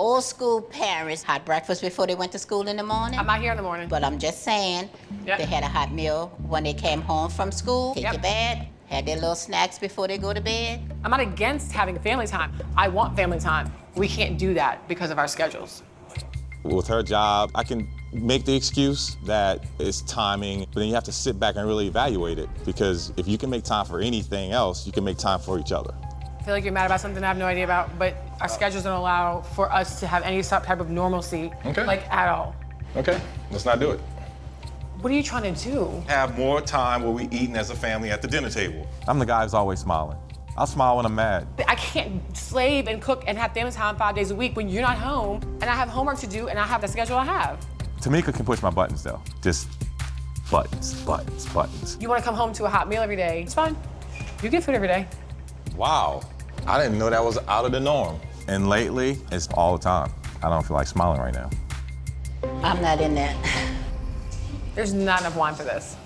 old school parents had breakfast before they went to school in the morning. I'm out here in the morning. But I'm just saying, yep. They had a hot meal when they came home from school, take yep. your bed, had their little snacks before they go to bed. I'm not against having family time. I want family time. We can't do that because of our schedules. With her job, I can make the excuse that it's timing, but then you have to sit back and really evaluate it, because if you can make time for anything else, you can make time for each other. I feel like you're mad about something I have no idea about, but our schedules don't allow for us to have any type of normalcy, okay. like at all. Okay, let's not do it. What are you trying to do? Have more time where we eating as a family at the dinner table. I'm the guy who's always smiling. I smile when I'm mad. I can't slave and cook and have family time 5 days a week when you're not home, and I have homework to do, and I have the schedule I have. Tamika can push my buttons, though. Just buttons, buttons, buttons. You want to come home to a hot meal every day, it's fine. You get food every day. Wow, I didn't know that was out of the norm. And lately, it's all the time. I don't feel like smiling right now. I'm not in that. There's not enough wine for this.